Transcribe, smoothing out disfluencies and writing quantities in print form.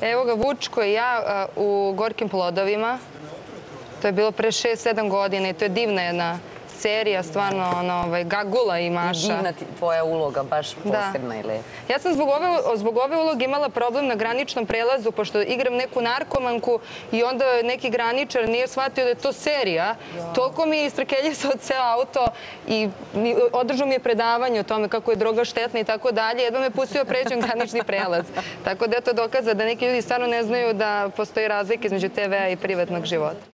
Evo ga Vučko i ja u Gorkim plodovima. To je bilo pre 6-7 godina I to je divna jedna serija, stvarno Gagula I Maša. I divna tvoja uloga, baš posebna I lepa. Ja sam zbog ove uloge imala problem na graničnom prelazu, pošto igram neku narkomanku I onda neki graničar nije shvatio da je to serija. Toliko mi je istrakeljisao ceo auto I održao mi je predavanje o tome kako je droga štetna I tako dalje. Jedva me pustio pređem granični prelaz. Tako da je to dokaza da neki ljudi stvarno ne znaju da postoji razlika između TV-a I privatnog života.